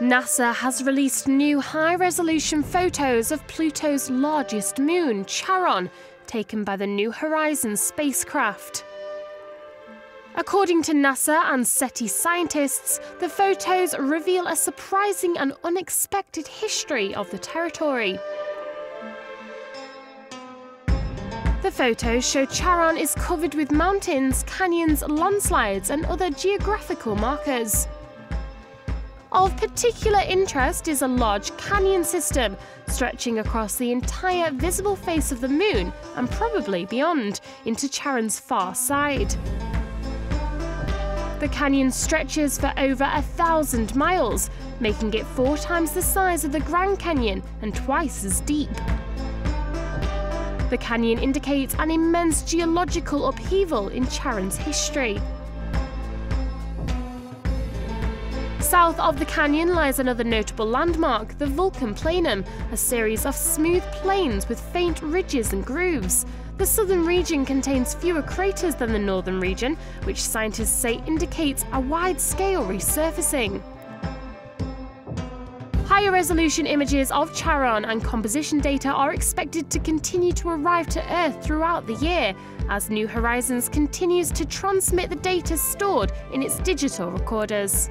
NASA has released new high-resolution photos of Pluto's largest moon, Charon, taken by the New Horizons spacecraft. According to NASA and SETI scientists, the photos reveal a surprising and unexpected history of the territory. The photos show Charon is covered with mountains, canyons, landslides, and other geographical markers. Of particular interest is a large canyon system, stretching across the entire visible face of the moon, and probably beyond, into Charon's far side. The canyon stretches for over 1,000 miles, making it 4 times the size of the Grand Canyon and twice as deep. The canyon indicates an immense geological upheaval in Charon's history. South of the canyon lies another notable landmark, the Vulcan Planum, a series of smooth plains with faint ridges and grooves. The southern region contains fewer craters than the northern region, which scientists say indicates a wide-scale resurfacing. Higher-resolution images of Charon and composition data are expected to continue to arrive to Earth throughout the year, as New Horizons continues to transmit the data stored in its digital recorders.